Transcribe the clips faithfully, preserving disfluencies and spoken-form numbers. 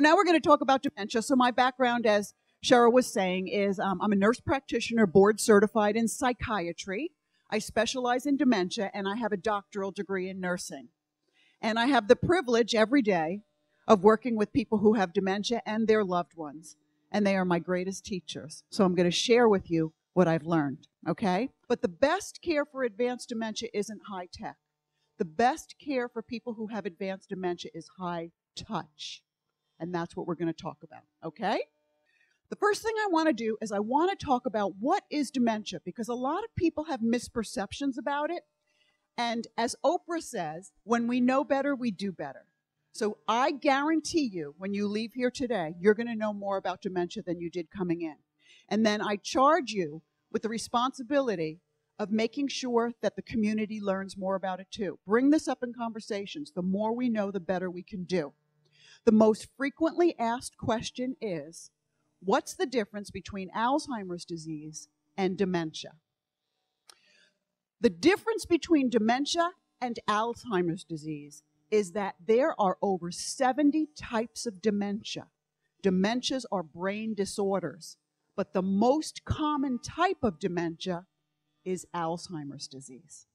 Now we're going to talk about dementia. So my background, as Cheryl was saying, is um, I'm a nurse practitioner, board certified in psychiatry. I specialize in dementia, and I have a doctoral degree in nursing. And I have the privilege every day of working with people who have dementia and their loved ones. And they are my greatest teachers. So I'm going to share with you what I've learned, okay? But the best care for advanced dementia isn't high tech. The best care for people who have advanced dementia is high touch. And that's what we're going to talk about, okay? The first thing I want to do is I want to talk about what is dementia, because a lot of people have misperceptions about it. And as Oprah says, when we know better, we do better. So I guarantee you, when you leave here today, you're going to know more about dementia than you did coming in. And then I charge you with the responsibility of making sure that the community learns more about it too. Bring this up in conversations. The more we know, the better we can do. The most frequently asked question is, what's the difference between Alzheimer's disease and dementia? The difference between dementia and Alzheimer's disease is that there are over seventy types of dementia. Dementias are brain disorders, but the most common type of dementia is Alzheimer's disease,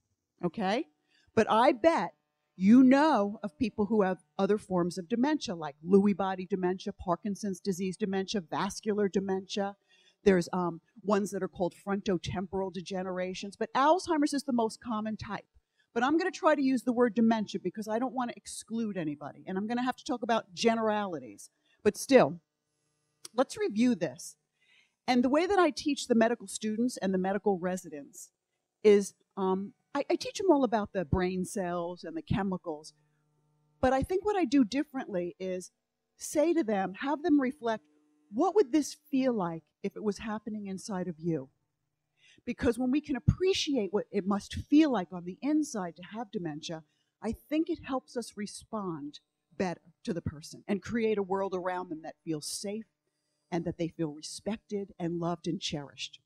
okay? But I bet you know of people who have other forms of dementia, like Lewy body dementia, Parkinson's disease dementia, vascular dementia. There's um, ones that are called frontotemporal degenerations. But Alzheimer's is the most common type. But I'm going to try to use the word dementia because I don't want to exclude anybody. And I'm going to have to talk about generalities. But still, let's review this. And the way that I teach the medical students and the medical residents is um, I, I teach them all about the brain cells and the chemicals. But I think what I do differently is say to them, have them reflect, what would this feel like if it was happening inside of you? Because when we can appreciate what it must feel like on the inside to have dementia, I think it helps us respond better to the person and create a world around them that feels safe and that they feel respected and loved and cherished.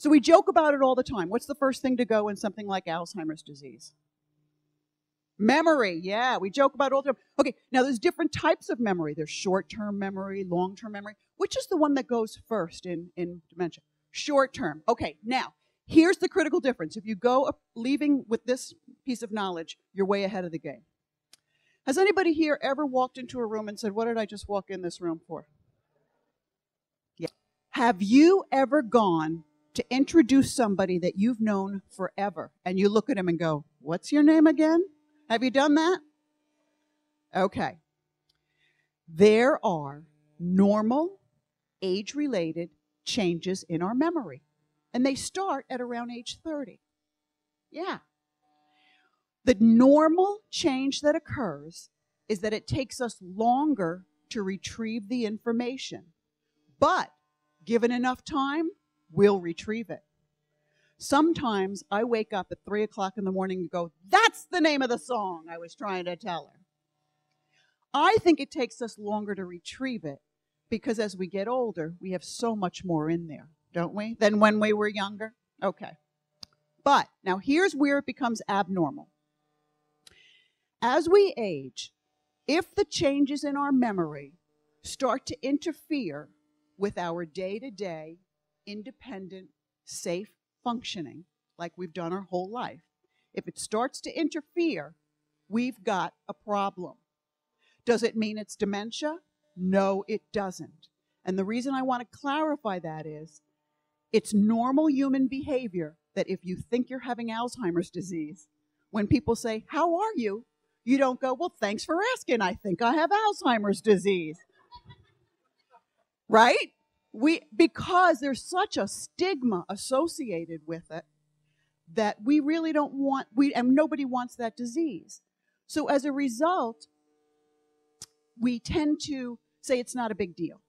So we joke about it all the time. What's the first thing to go in something like Alzheimer's disease? Memory, yeah, we joke about it all the time. Okay, now there's different types of memory. There's short-term memory, long-term memory. Which is the one that goes first in, in dementia? Short-term. Okay, now, here's the critical difference. If you go up leaving with this piece of knowledge, you're way ahead of the game. Has anybody here ever walked into a room and said, what did I just walk in this room for? Yeah. Have you ever gone to introduce somebody that you've known forever, and you look at him and go, what's your name again? Have you done that? Okay. There are normal, age-related changes in our memory, and they start at around age thirty. Yeah. The normal change that occurs is that it takes us longer to retrieve the information, but given enough time, we'll retrieve it. Sometimes I wake up at three o'clock in the morning and go, that's the name of the song I was trying to tell her. I think it takes us longer to retrieve it because as we get older, we have so much more in there, don't we, than when we were younger? Okay. But now here's where it becomes abnormal. As we age, if the changes in our memory start to interfere with our day-to-day independent, safe functioning, like we've done our whole life, if it starts to interfere, we've got a problem. Does it mean it's dementia? No, it doesn't. And the reason I want to clarify that is it's normal human behavior that if you think you're having Alzheimer's disease, when people say, how are you? You don't go, well, thanks for asking. I think I have Alzheimer's disease. Right? We, because there's such a stigma associated with it that we really don't want, we, and nobody wants that disease. So as a result, we tend to say it's not a big deal.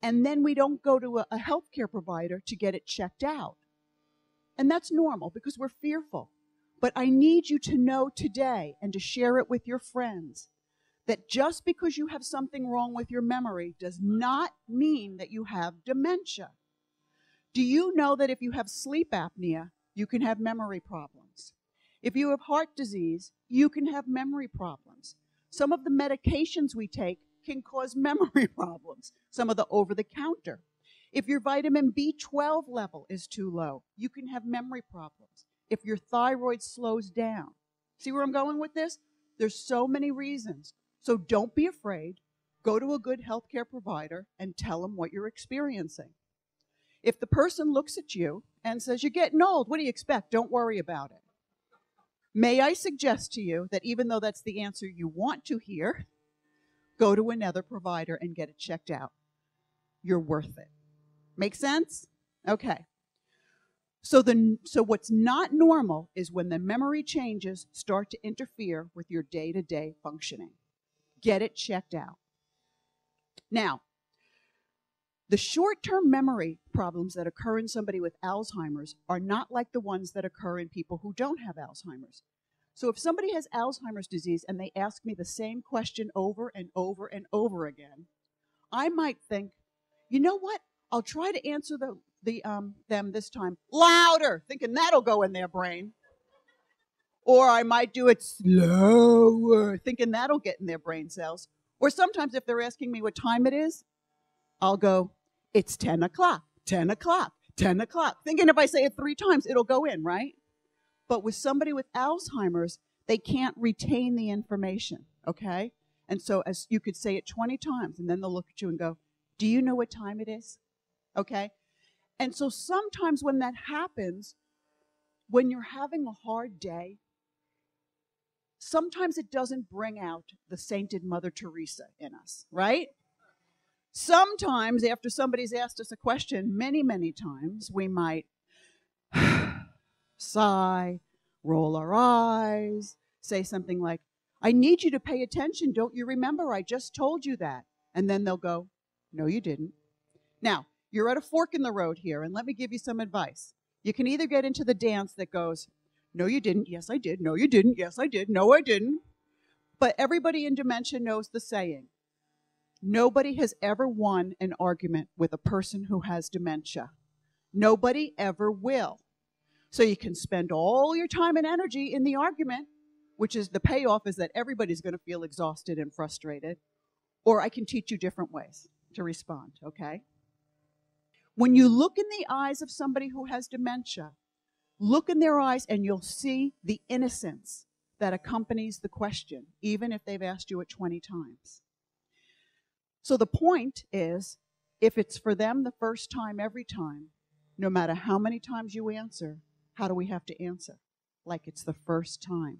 And then we don't go to a, a healthcare provider to get it checked out. And that's normal because we're fearful. But I need you to know today and to share it with your friends that just because you have something wrong with your memory does not mean that you have dementia. Do you know that if you have sleep apnea, you can have memory problems? If you have heart disease, you can have memory problems. Some of the medications we take can cause memory problems, some of the over-the-counter. If your vitamin B twelve level is too low, you can have memory problems. If your thyroid slows down. See where I'm going with this? There's so many reasons. So don't be afraid. Go to a good healthcare provider and tell them what you're experiencing. If the person looks at you and says, "You're getting old, what do you expect? Don't worry about it." May I suggest to you that even though that's the answer you want to hear, go to another provider and get it checked out. You're worth it. Make sense? Okay. So, the, so what's not normal is when the memory changes start to interfere with your day-to-day functioning. Get it checked out. Now, the short-term memory problems that occur in somebody with Alzheimer's are not like the ones that occur in people who don't have Alzheimer's. So if somebody has Alzheimer's disease and they ask me the same question over and over and over again, I might think, you know what? I'll try to answer the, the, um, them this time louder, thinking that'll go in their brain. Or I might do it slower, thinking that'll get in their brain cells. Or sometimes if they're asking me what time it is, I'll go, it's ten o'clock, ten o'clock, ten o'clock. Thinking if I say it three times, it'll go in, right? But with somebody with Alzheimer's, they can't retain the information, okay? And so as you could say it twenty times, and then they'll look at you and go, do you know what time it is? Okay? And so sometimes when that happens, when you're having a hard day, sometimes it doesn't bring out the sainted Mother Teresa in us, right? Sometimes after somebody's asked us a question many, many times, we might sigh, roll our eyes, say something like, I need you to pay attention. Don't you remember? I just told you that. And then they'll go, no, you didn't. Now, you're at a fork in the road here, and let me give you some advice. You can either get into the dance that goes, no, you didn't. Yes, I did. No, you didn't. Yes, I did. No, I didn't. But everybody in dementia knows the saying. Nobody has ever won an argument with a person who has dementia. Nobody ever will. So you can spend all your time and energy in the argument, which is the payoff is that everybody's going to feel exhausted and frustrated, or I can teach you different ways to respond, okay? When you look in the eyes of somebody who has dementia, look in their eyes and you'll see the innocence that accompanies the question, even if they've asked you it twenty times. So the point is, if it's for them the first time every time, no matter how many times you answer, how do we have to answer? Like it's the first time.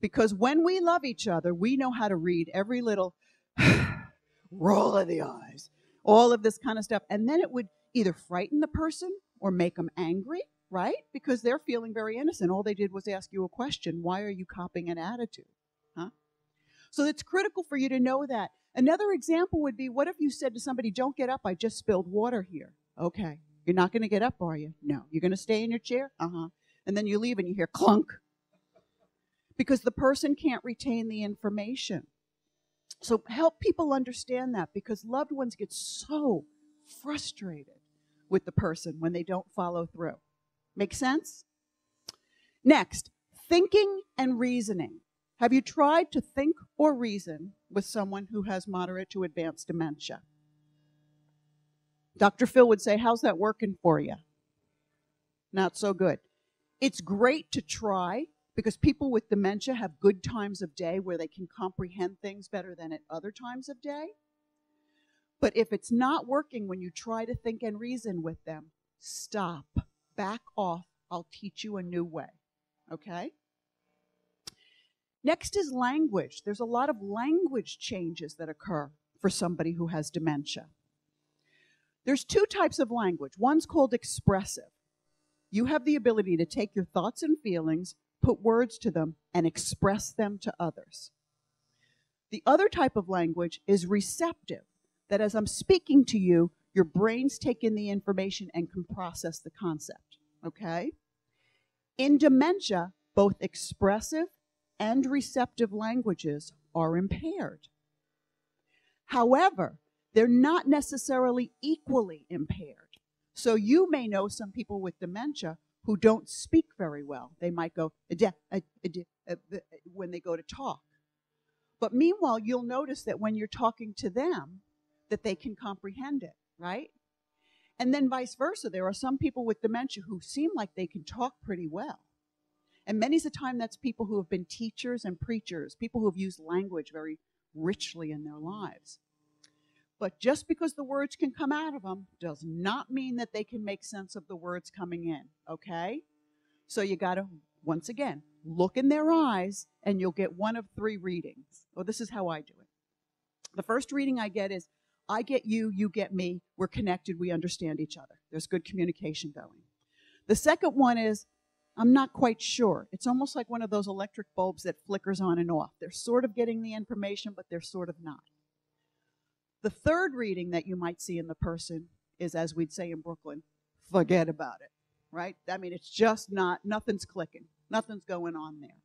Because when we love each other, we know how to read every little roll of the eyes, all of this kind of stuff. And then it would either frighten the person or make them angry, right? Because they're feeling very innocent. All they did was ask you a question. Why are you copying an attitude? Huh? So it's critical for you to know that. Another example would be, what if you said to somebody, don't get up, I just spilled water here. Okay. You're not going to get up, are you? No. You're going to stay in your chair? Uh-huh. And then you leave and you hear clunk. Because the person can't retain the information. So help people understand that, because loved ones get so frustrated with the person when they don't follow through. Make sense? Next, thinking and reasoning. Have you tried to think or reason with someone who has moderate to advanced dementia? Doctor Phil would say, how's that working for you? Not so good. It's great to try, because people with dementia have good times of day where they can comprehend things better than at other times of day. But if it's not working when you try to think and reason with them, stop, back off, I'll teach you a new way, okay? Next is language. There's a lot of language changes that occur for somebody who has dementia. There's two types of language. One's called expressive. You have the ability to take your thoughts and feelings, put words to them, and express them to others. The other type of language is receptive, that as I'm speaking to you, your brain's take in the information and can process the concept, okay? In dementia, both expressive and receptive languages are impaired. However, they're not necessarily equally impaired. So you may know some people with dementia who don't speak very well. They might go, a-de, a-de, a-de, a-de, when they go to talk. But meanwhile, you'll notice that when you're talking to them, that they can comprehend it, right? And then vice versa. There are some people with dementia who seem like they can talk pretty well. And many's the time that's people who have been teachers and preachers, people who have used language very richly in their lives. But just because the words can come out of them does not mean that they can make sense of the words coming in, okay? So you got to, once again, look in their eyes, and you'll get one of three readings. Well, this is how I do it. The first reading I get is, I get you, you get me, we're connected, we understand each other. There's good communication going. The second one is, I'm not quite sure. It's almost like one of those electric bulbs that flickers on and off. They're sort of getting the information, but they're sort of not. The third reading that you might see in the person is, as we'd say in Brooklyn, forget about it, right? I mean, it's just not, nothing's clicking. Nothing's going on there.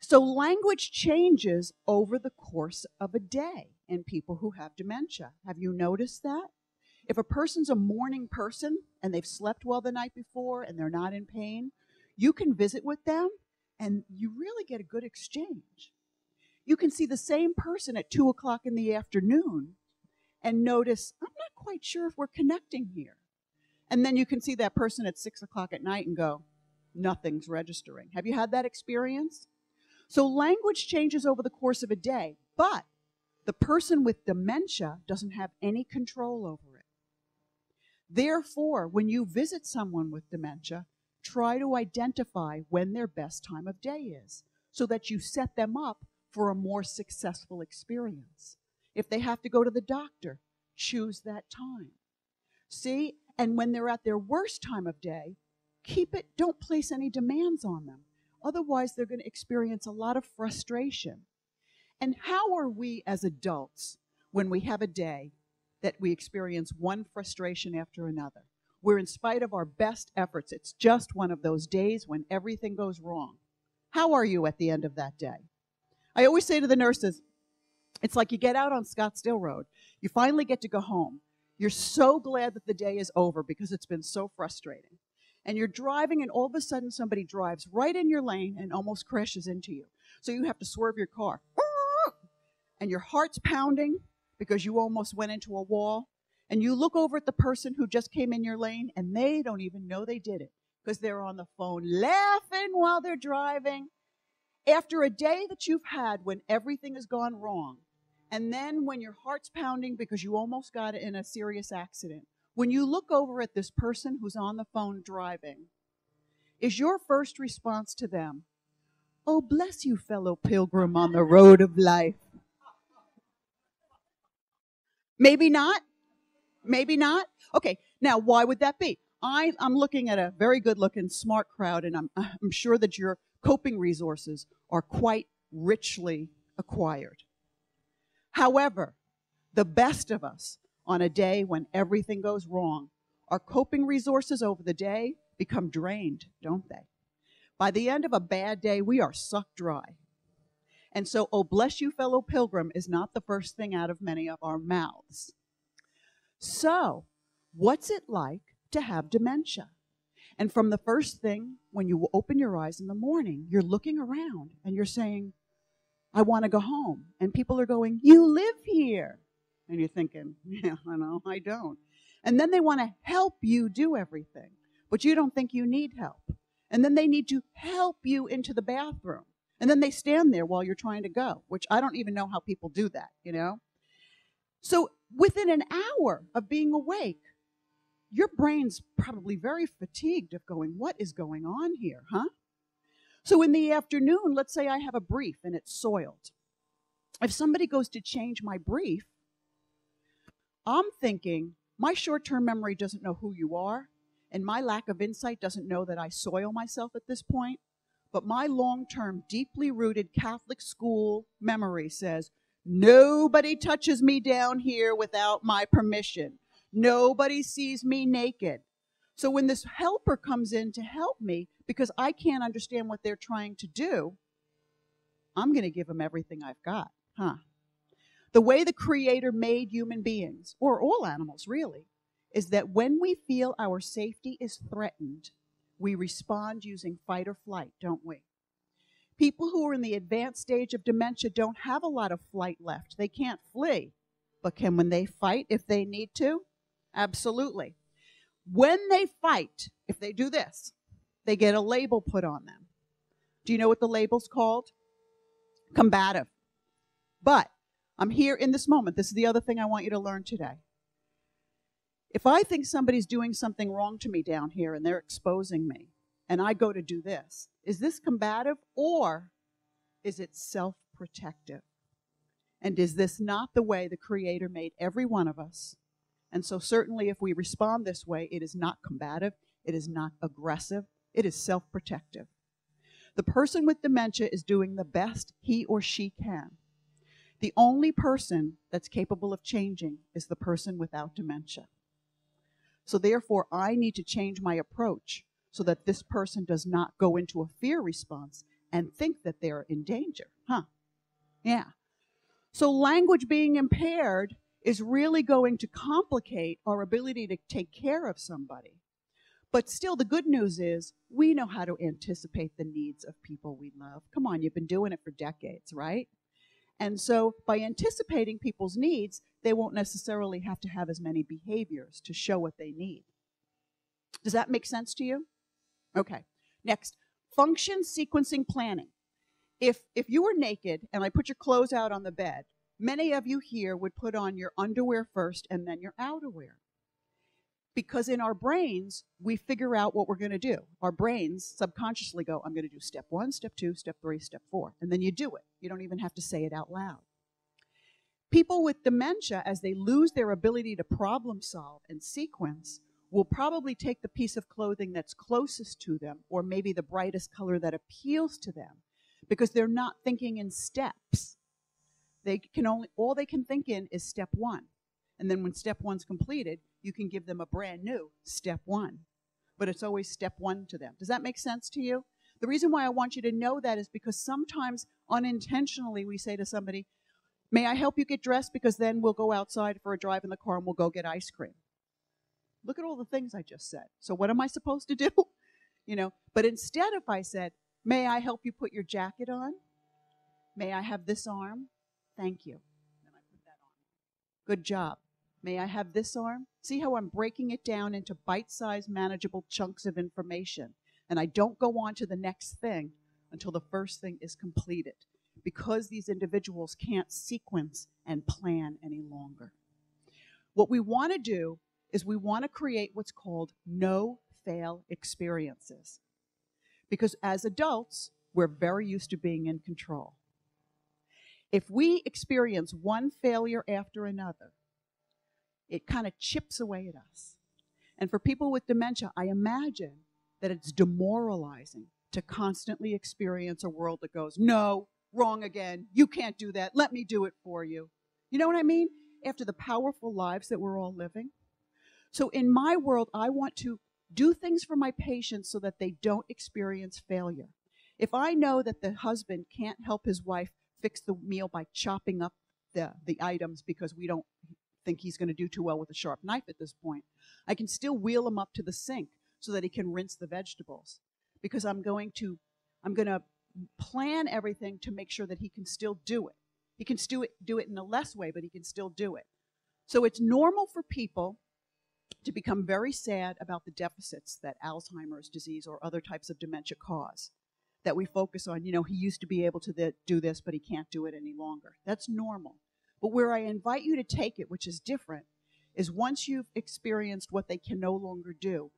So language changes over the course of a day in people who have dementia. Have you noticed that? If a person's a morning person and they've slept well the night before and they're not in pain, you can visit with them and you really get a good exchange. You can see the same person at two o'clock in the afternoon and notice, I'm not quite sure if we're connecting here. And then you can see that person at six o'clock at night and go, nothing's registering. Have you had that experience? So language changes over the course of a day, but the person with dementia doesn't have any control over it. Therefore, when you visit someone with dementia, try to identify when their best time of day is so that you set them up for a more successful experience. If they have to go to the doctor, choose that time. See, and when they're at their worst time of day, keep it, don't place any demands on them. Otherwise, they're going to experience a lot of frustration. And how are we as adults when we have a day that we experience one frustration after another? Where in spite of our best efforts, it's just one of those days when everything goes wrong. How are you at the end of that day? I always say to the nurses, it's like you get out on Scottsdale Road. You finally get to go home. You're so glad that the day is over because it's been so frustrating. And you're driving, and all of a sudden somebody drives right in your lane and almost crashes into you. So you have to swerve your car. And your heart's pounding because you almost went into a wall. And you look over at the person who just came in your lane, and they don't even know they did it because they're on the phone laughing while they're driving. After a day that you've had when everything has gone wrong, and then when your heart's pounding because you almost got in a serious accident, when you look over at this person who's on the phone driving, is your first response to them, oh, bless you, fellow pilgrim on the road of life? Maybe not. Maybe not. Okay, now why would that be? I, I'm looking at a very good-looking, smart crowd, and I'm, I'm sure that your coping resources are quite richly acquired. However, the best of us, on a day when everything goes wrong, our coping resources over the day become drained, don't they? By the end of a bad day, we are sucked dry. And so, oh, bless you, fellow pilgrim, is not the first thing out of many of our mouths. So, what's it like to have dementia? And from the first thing, when you open your eyes in the morning, you're looking around and you're saying, I want to go home. And people are going, you live here. And you're thinking, yeah, I know, I don't. And then they want to help you do everything, but you don't think you need help. And then they need to help you into the bathroom. And then they stand there while you're trying to go, which I don't even know how people do that, you know? So within an hour of being awake, your brain's probably very fatigued of going, what is going on here, huh? So in the afternoon, let's say I have a brief and it's soiled. If somebody goes to change my brief, I'm thinking, my short-term memory doesn't know who you are, and my lack of insight doesn't know that I soil myself at this point, but my long-term, deeply rooted Catholic school memory says, nobody touches me down here without my permission. Nobody sees me naked. So when this helper comes in to help me, because I can't understand what they're trying to do, I'm going to give them everything I've got, huh? The way the Creator made human beings, or all animals really, is that when we feel our safety is threatened, we respond using fight or flight, don't we? People who are in the advanced stage of dementia don't have a lot of flight left. They can't flee. But can when they fight if they need to? Absolutely. When they fight, if they do this, they get a label put on them. Do you know what the label's called? Combative. But I'm here in this moment. This is the other thing I want you to learn today. If I think somebody's doing something wrong to me down here and they're exposing me, and I go to do this, is this combative or is it self-protective? And is this not the way the Creator made every one of us? And so certainly if we respond this way, it is not combative, it is not aggressive, it is self-protective. The person with dementia is doing the best he or she can. The only person that's capable of changing is the person without dementia. So therefore, I need to change my approach so that this person does not go into a fear response and think that they're in danger. Huh? Yeah. So language being impaired is really going to complicate our ability to take care of somebody. But still, the good news is we know how to anticipate the needs of people we love. Come on, you've been doing it for decades, right? And so by anticipating people's needs, they won't necessarily have to have as many behaviors to show what they need. Does that make sense to you? Okay. Next, function sequencing planning. If, if you were naked and I put your clothes out on the bed, many of you here would put on your underwear first and then your outerwear. Because in our brains, we figure out what we're going to do. Our brains subconsciously go, I'm going to do step one, step two, step three, step four. And then you do it. You don't even have to say it out loud. People with dementia, as they lose their ability to problem solve and sequence, will probably take the piece of clothing that's closest to them or maybe the brightest color that appeals to them because they're not thinking in steps. They can only, all they can think in is step one. And then when step one's completed, you can give them a brand new step one. But it's always step one to them. Does that make sense to you? The reason why I want you to know that is because sometimes unintentionally we say to somebody, may I help you get dressed? Because then we'll go outside for a drive in the car and we'll go get ice cream. Look at all the things I just said. So what am I supposed to do? You know, but instead if I said, may I help you put your jacket on? May I have this arm? Thank you. Then I put that on. Good job. May I have this arm? See how I'm breaking it down into bite-sized, manageable chunks of information. And I don't go on to the next thing until the first thing is completed because these individuals can't sequence and plan any longer. What we want to do is we want to create what's called no-fail experiences. Because as adults, we're very used to being in control. If we experience one failure after another, it kind of chips away at us. And for people with dementia, I imagine that it's demoralizing to constantly experience a world that goes, no, wrong again, you can't do that, let me do it for you. You know what I mean? After the powerful lives that we're all living. So in my world, I want to do things for my patients so that they don't experience failure. If I know that the husband can't help his wife fix the meal by chopping up the, the items because we don't think he's going to do too well with a sharp knife at this point, I can still wheel him up to the sink so that he can rinse the vegetables because I'm going to, I'm going to plan everything to make sure that he can still do it. He can still do it in a less way, but he can still do it. So it's normal for people to become very sad about the deficits that Alzheimer's disease or other types of dementia cause, that we focus on, you know, he used to be able to th- do this, but he can't do it any longer. That's normal. But where I invite you to take it, which is different, is once you've experienced what they can no longer do,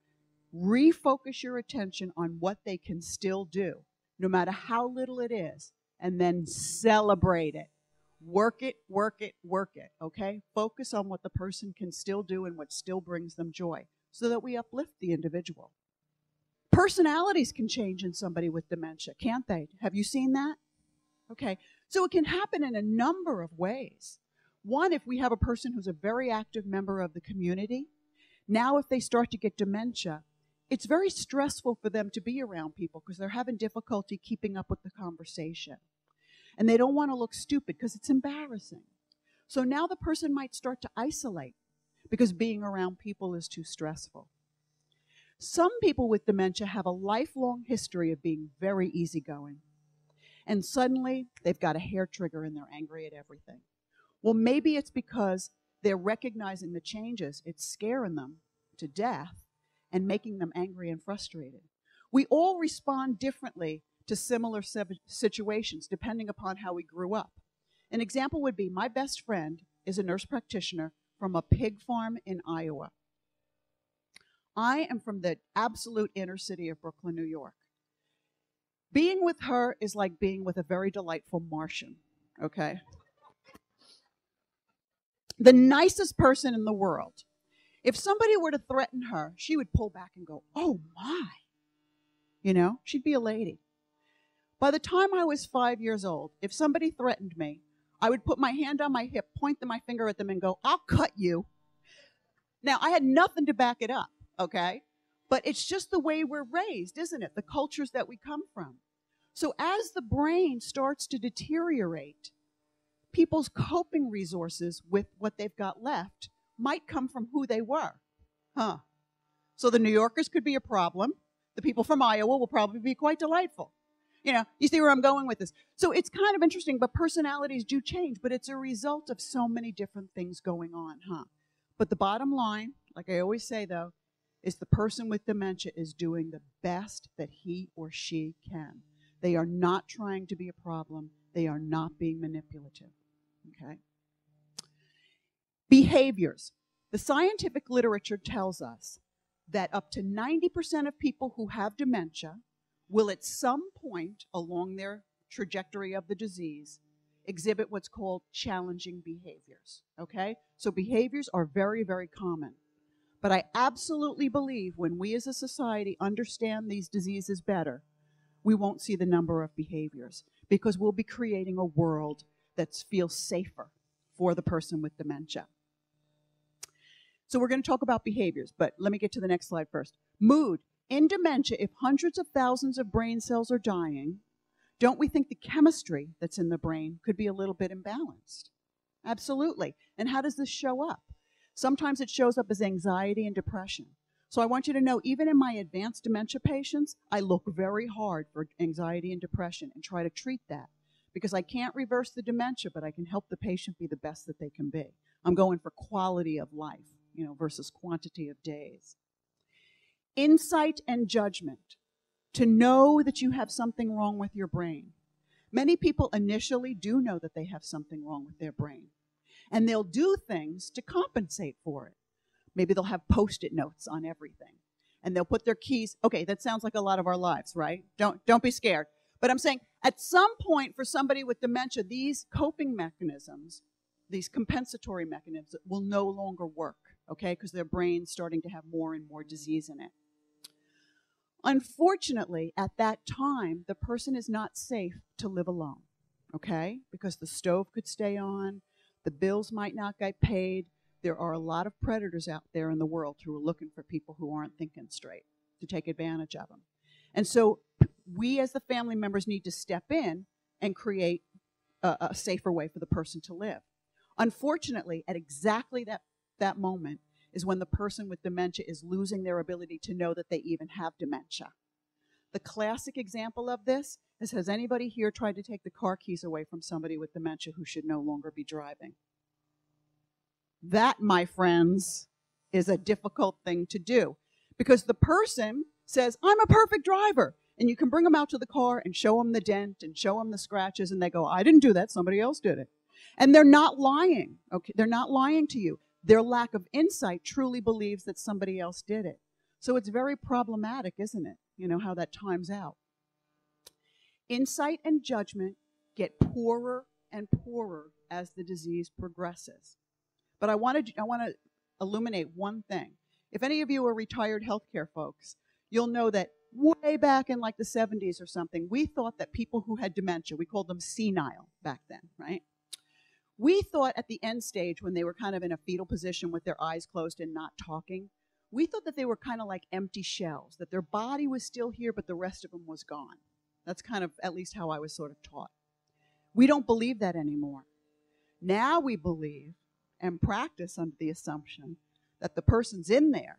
refocus your attention on what they can still do, no matter how little it is, and then celebrate it. Work it, work it, work it, okay? Focus on what the person can still do and what still brings them joy so that we uplift the individual. Personalities can change in somebody with dementia, can't they? Have you seen that? Okay, so it can happen in a number of ways. One, if we have a person who's a very active member of the community, now if they start to get dementia, it's very stressful for them to be around people because they're having difficulty keeping up with the conversation. And they don't want to look stupid because it's embarrassing. So now the person might start to isolate because being around people is too stressful. Some people with dementia have a lifelong history of being very easygoing. and suddenly they've got a hair trigger and they're angry at everything. Well, maybe it's because they're recognizing the changes. It's scaring them to death and making them angry and frustrated. We all respond differently to similar situations depending upon how we grew up. An example would be, my best friend is a nurse practitioner from a pig farm in Iowa. I am from the absolute inner city of Brooklyn, New York. Being with her is like being with a very delightful Martian, okay? The nicest person in the world. If somebody were to threaten her, she would pull back and go, oh my. You know, she'd be a lady. By the time I was five years old, if somebody threatened me, I would put my hand on my hip, point my finger at them and go, I'll cut you. Now, I had nothing to back it up, okay? But it's just the way we're raised, isn't it? The cultures that we come from. So as the brain starts to deteriorate, people's coping resources with what they've got left might come from who they were. Huh. So the New Yorkers could be a problem. The people from Iowa will probably be quite delightful. You know, you see where I'm going with this. So it's kind of interesting, but personalities do change, but it's a result of so many different things going on, huh? But the bottom line, like I always say though, is the person with dementia is doing the best that he or she can. They are not trying to be a problem. They are not being manipulative, okay? Behaviors. The scientific literature tells us that up to ninety percent of people who have dementia will at some point along their trajectory of the disease exhibit what's called challenging behaviors, okay? So behaviors are very, very common. But I absolutely believe when we as a society understand these diseases better, we won't see the number of behaviors because we'll be creating a world that feels safer for the person with dementia. So we're going to talk about behaviors, but let me get to the next slide first. Mood. In dementia, if hundreds of thousands of brain cells are dying, don't we think the chemistry that's in the brain could be a little bit imbalanced? Absolutely. And how does this show up? Sometimes it shows up as anxiety and depression. So I want you to know, even in my advanced dementia patients, I look very hard for anxiety and depression and try to treat that because I can't reverse the dementia, but I can help the patient be the best that they can be. I'm going for quality of life, you know, versus quantity of days. Insight and judgment. To know that you have something wrong with your brain. Many people initially do know that they have something wrong with their brain, and they'll do things to compensate for it. Maybe they'll have post-it notes on everything, and they'll put their keys. Okay, that sounds like a lot of our lives, right? Don't, don't be scared. But I'm saying at some point for somebody with dementia, these coping mechanisms, these compensatory mechanisms will no longer work, okay, because their brain's starting to have more and more disease in it. Unfortunately, at that time, the person is not safe to live alone, okay? Because the stove could stay on, the bills might not get paid. There are a lot of predators out there in the world who are looking for people who aren't thinking straight to take advantage of them. And so we as the family members need to step in and create a, a safer way for the person to live. Unfortunately, at exactly that, that moment, is when the person with dementia is losing their ability to know that they even have dementia. The classic example of this is, has anybody here tried to take the car keys away from somebody with dementia who should no longer be driving? That, my friends, is a difficult thing to do because the person says, I'm a perfect driver, and you can bring them out to the car and show them the dent and show them the scratches, and they go, I didn't do that, somebody else did it. And they're not lying, okay? They're not lying to you. Their lack of insight truly believes that somebody else did it. So it's very problematic, isn't it? You know, how that times out. Insight and judgment get poorer and poorer as the disease progresses. But I want to I want to illuminate one thing. If any of you are retired healthcare folks, you'll know that way back in like the seventies or something, we thought that people who had dementia, we called them senile back then, right? We thought at the end stage, when they were kind of in a fetal position with their eyes closed and not talking, we thought that they were kind of like empty shells, that their body was still here, but the rest of them was gone. That's kind of at least how I was sort of taught. We don't believe that anymore. Now we believe and practice under the assumption that the person's in there,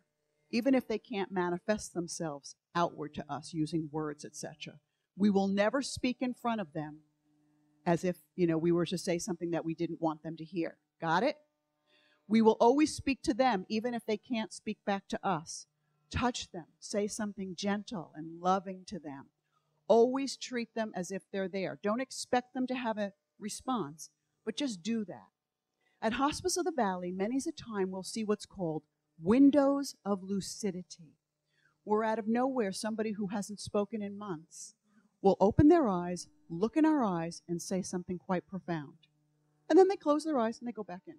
even if they can't manifest themselves outward to us using words, et cetera. We will never speak in front of them as if, you know, we were to say something that we didn't want them to hear. Got it? We will always speak to them, even if they can't speak back to us. Touch them. Say something gentle and loving to them. Always treat them as if they're there. Don't expect them to have a response, but just do that. At Hospice of the Valley, many's a time we'll see what's called windows of lucidity, where out of nowhere somebody who hasn't spoken in months will open their eyes, look in our eyes, and say something quite profound. And then they close their eyes and they go back in.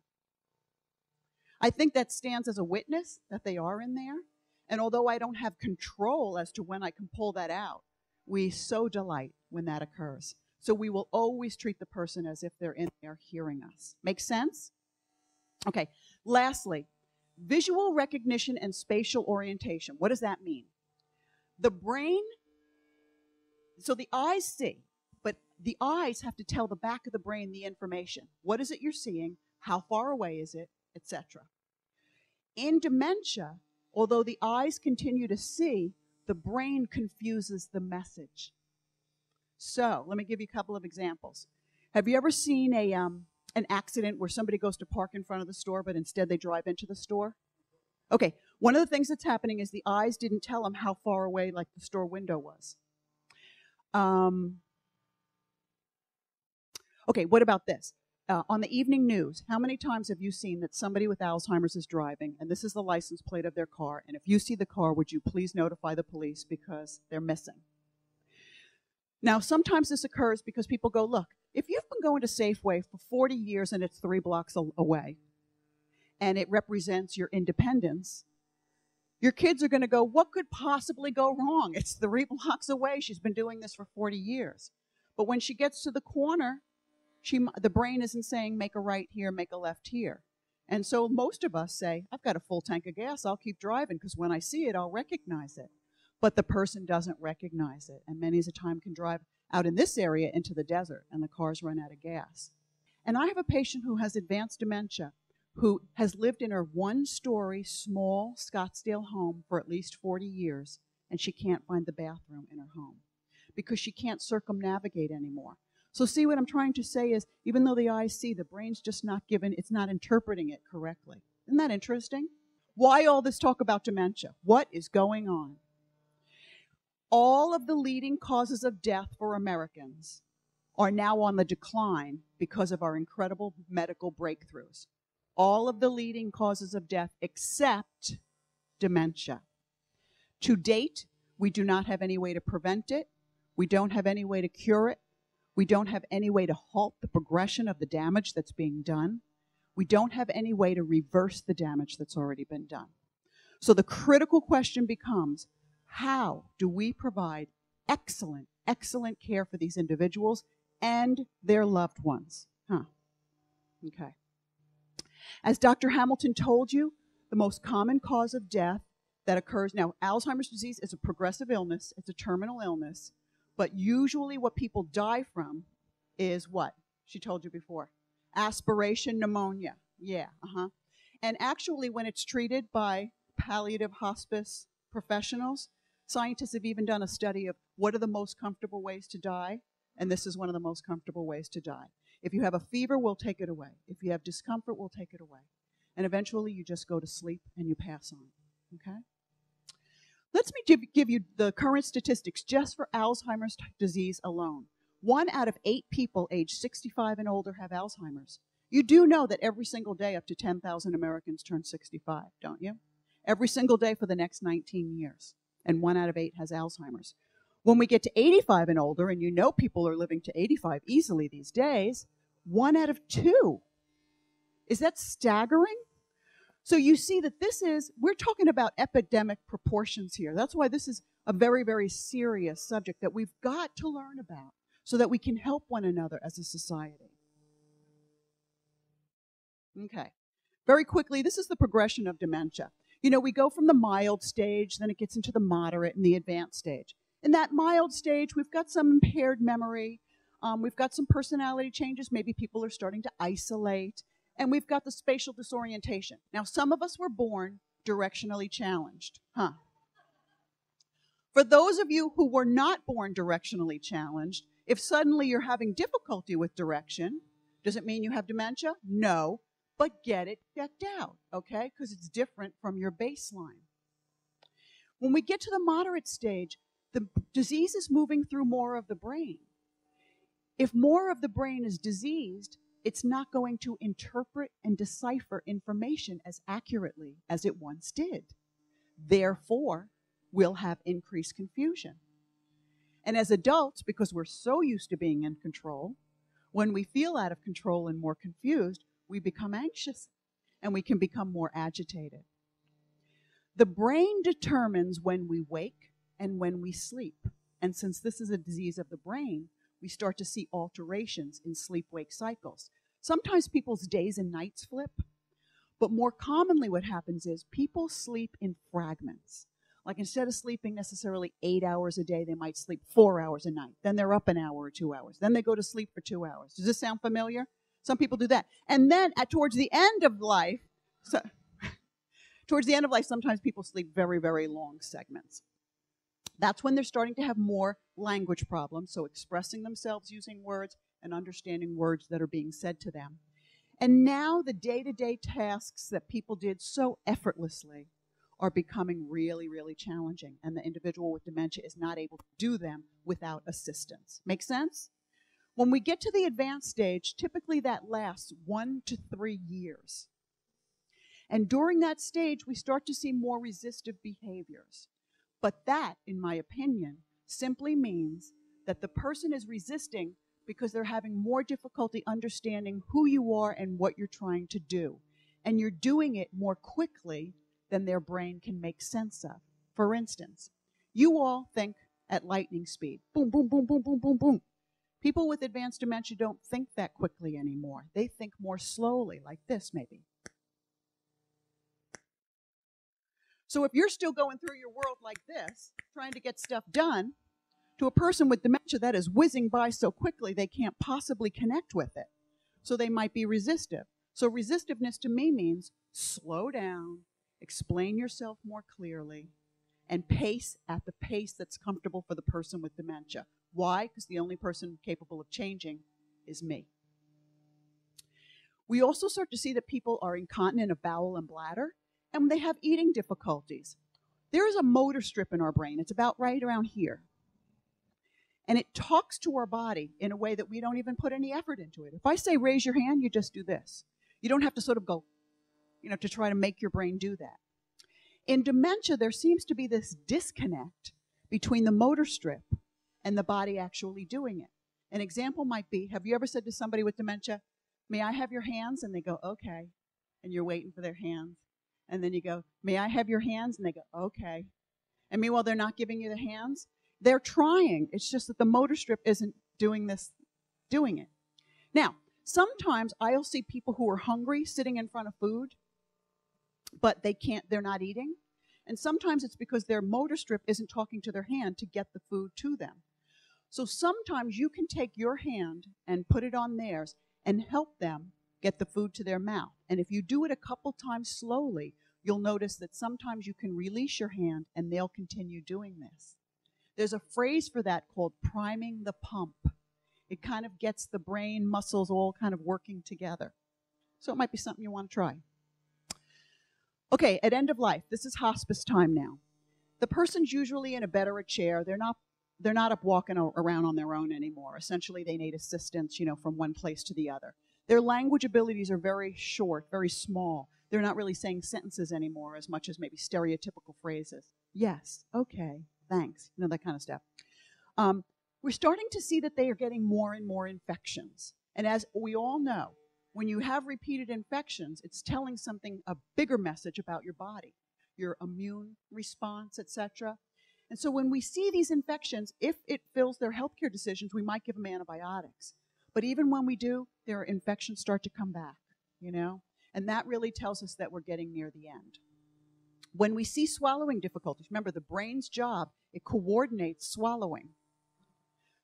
I think that stands as a witness that they are in there. And although I don't have control as to when I can pull that out, we so delight when that occurs. So we will always treat the person as if they're in there hearing us. Make sense? Okay, lastly, visual recognition and spatial orientation. What does that mean? The brain, so the eyes see, but the eyes have to tell the back of the brain the information. What is it you're seeing? How far away is it? et cetera. In dementia, although the eyes continue to see, the brain confuses the message. So let me give you a couple of examples. Have you ever seen a um, an accident where somebody goes to park in front of the store, but instead they drive into the store? Okay, one of the things that's happening is the eyes didn't tell them how far away, like, the store window was. Um, okay, what about this? Uh, on the evening news, how many times have you seen that somebody with Alzheimer's is driving, and this is the license plate of their car, and if you see the car, would you please notify the police because they're missing? Now, sometimes this occurs because people go, look, if you've been going to Safeway for forty years and it's three blocks away, and it represents your independence, your kids are going to go, what could possibly go wrong? It's three blocks away. She's been doing this for forty years. But when she gets to the corner, She, the brain isn't saying, make a right here, make a left here. And so most of us say, I've got a full tank of gas, I'll keep driving, because when I see it, I'll recognize it. But the person doesn't recognize it, and many's a time can drive out in this area into the desert, and the cars run out of gas. And I have a patient who has advanced dementia, who has lived in her one-story, small Scottsdale home for at least forty years, and she can't find the bathroom in her home, because she can't circumnavigate anymore. So see, what I'm trying to say is, even though the eyes see, the brain's just not given, it's not interpreting it correctly. Isn't that interesting? Why all this talk about dementia? What is going on? All of the leading causes of death for Americans are now on the decline because of our incredible medical breakthroughs. All of the leading causes of death except dementia. To date, we do not have any way to prevent it. We don't have any way to cure it. We don't have any way to halt the progression of the damage that's being done. We don't have any way to reverse the damage that's already been done. So the critical question becomes, how do we provide excellent, excellent care for these individuals and their loved ones? Huh. Okay. As Doctor Hamilton told you, the most common cause of death that occurs, now Alzheimer's disease is a progressive illness, it's a terminal illness, but usually what people die from is what? She told you before. Aspiration pneumonia. Yeah, uh-huh. And actually, when it's treated by palliative hospice professionals, scientists have even done a study of what are the most comfortable ways to die, and this is one of the most comfortable ways to die. If you have a fever, we'll take it away. If you have discomfort, we'll take it away. And eventually, you just go to sleep and you pass on, okay? Let me give you the current statistics just for Alzheimer's disease alone. One out of eight people aged sixty-five and older have Alzheimer's. You do know that every single day up to ten thousand Americans turn sixty-five, don't you? Every single day for the next nineteen years. And one out of eight has Alzheimer's. When we get to eighty-five and older, and you know people are living to eighty-five easily these days, one out of two. Is that staggering? So you see that this is, we're talking about epidemic proportions here. That's why this is a very, very serious subject that we've got to learn about so that we can help one another as a society. Okay. Very quickly, this is the progression of dementia. You know, we go from the mild stage, then it gets into the moderate and the advanced stage. In that mild stage, we've got some impaired memory. Um, we've got some personality changes. Maybe people are starting to isolate. And we've got the spatial disorientation. Now, some of us were born directionally challenged, huh? For those of you who were not born directionally challenged, if suddenly you're having difficulty with direction, does it mean you have dementia? No, but get it checked out, okay? Because it's different from your baseline. When we get to the moderate stage, the disease is moving through more of the brain. If more of the brain is diseased, it's not going to interpret and decipher information as accurately as it once did. Therefore, we'll have increased confusion. And as adults, because we're so used to being in control, when we feel out of control and more confused, we become anxious and we can become more agitated. The brain determines when we wake and when we sleep. And since this is a disease of the brain, we start to see alterations in sleep-wake cycles. Sometimes people's days and nights flip, but more commonly what happens is people sleep in fragments. Like instead of sleeping necessarily eight hours a day, they might sleep four hours a night. Then they're up an hour or two hours. Then they go to sleep for two hours. Does this sound familiar? Some people do that. And then at, towards the end of life, so, towards the end of life, sometimes people sleep very, very long segments. That's when they're starting to have more language problems, so expressing themselves using words and understanding words that are being said to them. And now the day-to-day tasks that people did so effortlessly are becoming really, really challenging, and the individual with dementia is not able to do them without assistance. Make sense? When we get to the advanced stage, typically that lasts one to three years. And during that stage, we start to see more resistive behaviors. But that, in my opinion, simply means that the person is resisting because they're having more difficulty understanding who you are and what you're trying to do. And you're doing it more quickly than their brain can make sense of. For instance, you all think at lightning speed. Boom, boom, boom, boom, boom, boom, boom. People with advanced dementia don't think that quickly anymore. They think more slowly, like this maybe. So if you're still going through your world like this, trying to get stuff done, to a person with dementia that is whizzing by so quickly they can't possibly connect with it. So they might be resistive. So resistiveness to me means slow down, explain yourself more clearly, and pace at the pace that's comfortable for the person with dementia. Why? Because the only person capable of changing is me. We also start to see that people are incontinent of bowel and bladder, and they have eating difficulties. There is a motor strip in our brain. It's about right around here. And it talks to our body in a way that we don't even put any effort into it. If I say raise your hand, you just do this. You don't have to sort of go, you know, to try to make your brain do that. In dementia, there seems to be this disconnect between the motor strip and the body actually doing it. An example might be, have you ever said to somebody with dementia, may I have your hands? And they go, okay. And you're waiting for their hands. And then you go, may I have your hands? And they go, okay. And meanwhile, they're not giving you the hands. They're trying. It's just that the motor strip isn't doing this, doing it. Now, sometimes I'll see people who are hungry sitting in front of food, but they can't, they're not eating. And sometimes it's because their motor strip isn't talking to their hand to get the food to them. So sometimes you can take your hand and put it on theirs and help them get the food to their mouth. And if you do it a couple times slowly, you'll notice that sometimes you can release your hand and they'll continue doing this. There's a phrase for that called priming the pump. It kind of gets the brain muscles all kind of working together. So it might be something you want to try. Okay, at end of life, this is hospice time now. The person's usually in a bed or a chair. They're not They're not up walking around on their own anymore. Essentially, they need assistance, you know, from one place to the other. Their language abilities are very short, very small. They're not really saying sentences anymore as much as maybe stereotypical phrases. Yes, okay, thanks, you know, that kind of stuff. Um, we're starting to see that they are getting more and more infections. And as we all know, when you have repeated infections, it's telling something, a bigger message about your body, your immune response, et cetera. And so when we see these infections, if it fills their healthcare decisions, we might give them antibiotics. But even when we do, their infections start to come back, you know? And that really tells us that we're getting near the end. When we see swallowing difficulties, remember the brain's job, it coordinates swallowing.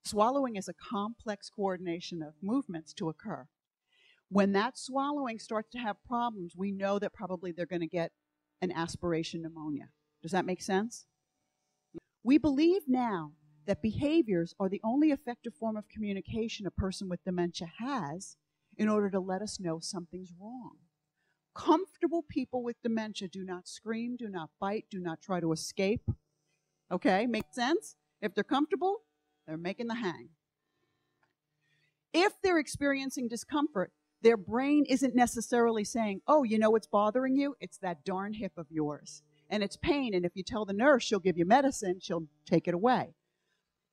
Swallowing is a complex coordination of movements to occur. When that swallowing starts to have problems, we know that probably they're going to get an aspiration pneumonia. Does that make sense? We believe now that behaviors are the only effective form of communication a person with dementia has in order to let us know something's wrong. Comfortable people with dementia do not scream, do not bite, do not try to escape. Okay, makes sense? If they're comfortable, they're making the hang. If they're experiencing discomfort, their brain isn't necessarily saying, oh, you know what's bothering you? It's that darn hip of yours. And it's pain, and if you tell the nurse, she'll give you medicine, she'll take it away.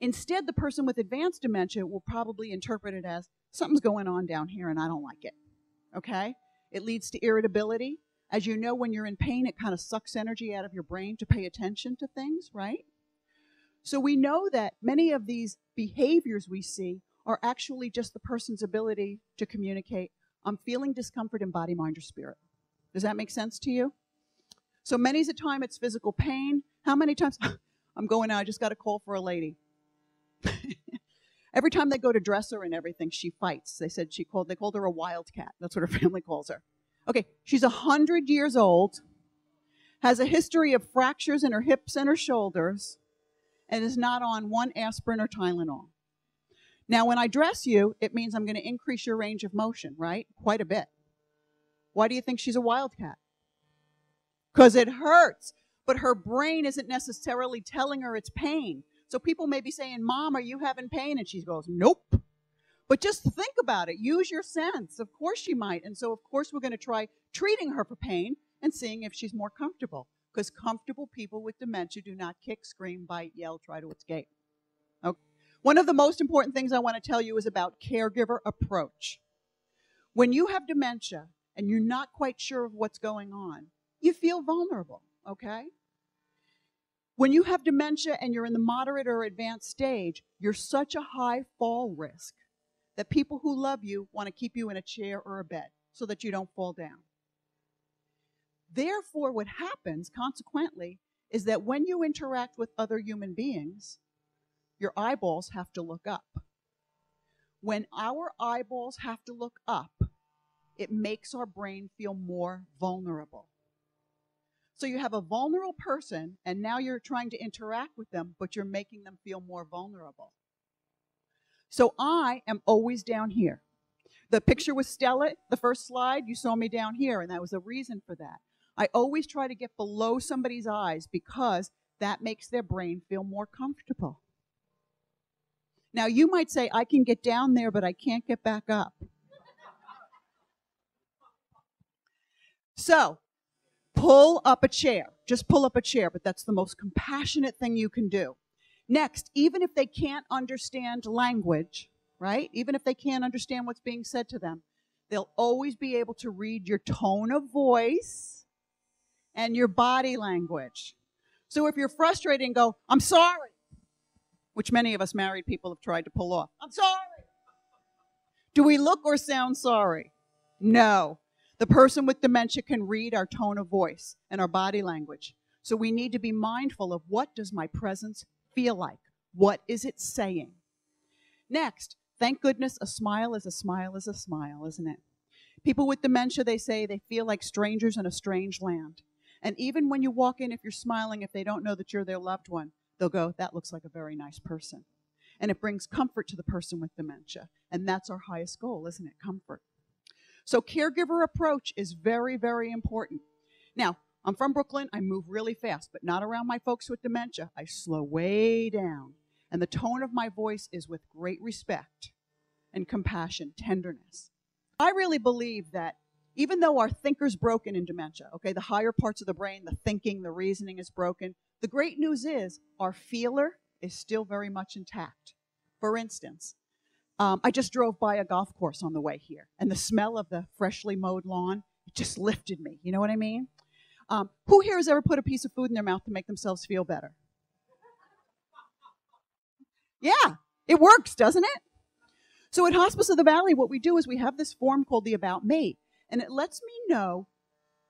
Instead, the person with advanced dementia will probably interpret it as, something's going on down here and I don't like it, okay? It leads to irritability. As you know, when you're in pain, it kind of sucks energy out of your brain to pay attention to things, right? So we know that many of these behaviors we see are actually just the person's ability to communicate, I'm feeling discomfort in body, mind, or spirit. Does that make sense to you? So many's a time it's physical pain. How many times? I'm going out, I just got a call for a lady. Every time they go to dress her and everything, she fights. They said she called, they called her a wildcat. That's what her family calls her. Okay, she's one hundred years old, has a history of fractures in her hips and her shoulders, and is not on one aspirin or Tylenol. Now, when I dress you, it means I'm going to increase your range of motion, right? Quite a bit. Why do you think she's a wildcat? Because it hurts, but her brain isn't necessarily telling her it's pain. So people may be saying, Mom, are you having pain? And she goes, nope. But just think about it. Use your sense. Of course she might. And so, of course, we're going to try treating her for pain and seeing if she's more comfortable. Because comfortable people with dementia do not kick, scream, bite, yell, try to escape. Okay. One of the most important things I want to tell you is about caregiver approach. When you have dementia and you're not quite sure of what's going on, you feel vulnerable, okay? When you have dementia and you're in the moderate or advanced stage, you're such a high fall risk that people who love you want to keep you in a chair or a bed so that you don't fall down. Therefore, what happens, consequently, is that when you interact with other human beings, your eyeballs have to look up. When our eyeballs have to look up, it makes our brain feel more vulnerable. So you have a vulnerable person, and now you're trying to interact with them, but you're making them feel more vulnerable. So I am always down here. The picture with Stella, the first slide, you saw me down here, and that was a reason for that. I always try to get below somebody's eyes because that makes their brain feel more comfortable. Now, you might say, I can get down there, but I can't get back up. So, pull up a chair. Just pull up a chair, but that's the most compassionate thing you can do. Next, even if they can't understand language, right? Even if they can't understand what's being said to them, they'll always be able to read your tone of voice and your body language. So if you're frustrated and go, I'm sorry, which many of us married people have tried to pull off. I'm sorry. Do we look or sound sorry? No. The person with dementia can read our tone of voice and our body language. So we need to be mindful of what does my presence feel like? What is it saying? Next, thank goodness a smile is a smile is a smile, isn't it? People with dementia, they say they feel like strangers in a strange land. And even when you walk in, if you're smiling, if they don't know that you're their loved one, they'll go, that looks like a very nice person. And it brings comfort to the person with dementia. And that's our highest goal, isn't it? Comfort. So caregiver approach is very, very important. Now, I'm from Brooklyn. I move really fast, but not around my folks with dementia. I slow way down. And the tone of my voice is with great respect and compassion, tenderness. I really believe that even though our thinker's broken in dementia, okay, the higher parts of the brain, the thinking, the reasoning is broken, the great news is our feeler is still very much intact. For instance, um, I just drove by a golf course on the way here, and the smell of the freshly mowed lawn, it just lifted me. You know what I mean? Um, who here has ever put a piece of food in their mouth to make themselves feel better? Yeah, it works, doesn't it? So at Hospice of the Valley, what we do is we have this form called the About Me, and it lets me know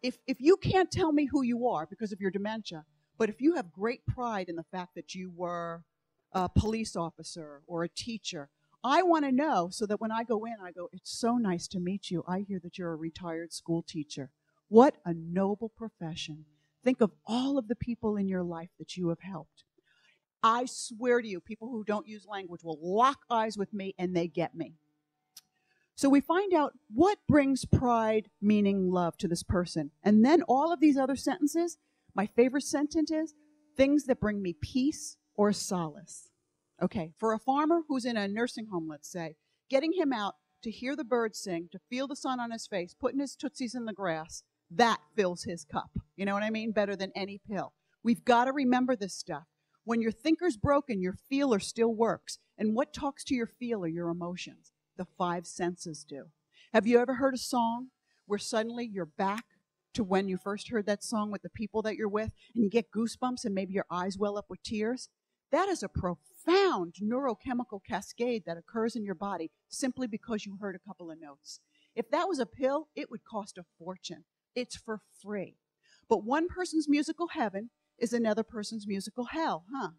if, if you can't tell me who you are because of your dementia, but if you have great pride in the fact that you were a police officer or a teacher, I want to know so that when I go in, I go, it's so nice to meet you. I hear that you're a retired school teacher. What a noble profession. Think of all of the people in your life that you have helped. I swear to you, people who don't use language will lock eyes with me and they get me. So we find out what brings pride, meaning, love to this person. And then all of these other sentences, my favorite sentence is, things that bring me peace or solace. Okay, for a farmer who's in a nursing home, let's say, getting him out to hear the birds sing, to feel the sun on his face, putting his tootsies in the grass, that fills his cup. You know what I mean? Better than any pill. We've got to remember this stuff. When your thinker's broken, your feeler still works. And what talks to your feeler? Your emotions. The five senses do. Have you ever heard a song where suddenly you're back to when you first heard that song with the people that you're with, and you get goosebumps and maybe your eyes well up with tears? That is a profound neurochemical cascade that occurs in your body simply because you heard a couple of notes. If that was a pill, it would cost a fortune. It's for free. But one person's musical heaven is another person's musical hell, huh?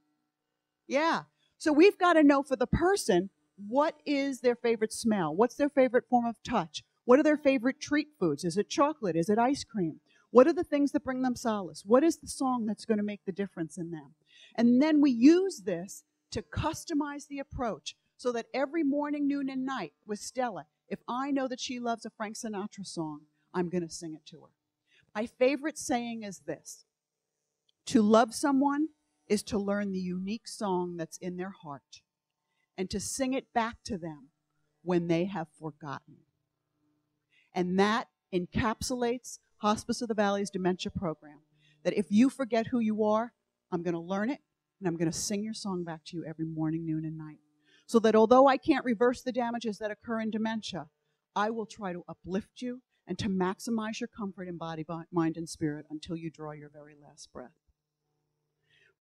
Yeah. So we've got to know for the person, what is their favorite smell? What's their favorite form of touch? What are their favorite treat foods? Is it chocolate? Is it ice cream? What are the things that bring them solace? What is the song that's going to make the difference in them? And then we use this to customize the approach so that every morning, noon, and night with Stella, if I know that she loves a Frank Sinatra song, I'm going to sing it to her. My favorite saying is this: to love someone is to learn the unique song that's in their heart and to sing it back to them when they have forgotten. And that encapsulates Hospice of the Valley's dementia program, that if you forget who you are, I'm going to learn it, and I'm going to sing your song back to you every morning, noon, and night, so that although I can't reverse the damages that occur in dementia, I will try to uplift you and to maximize your comfort in body, mind, and spirit until you draw your very last breath.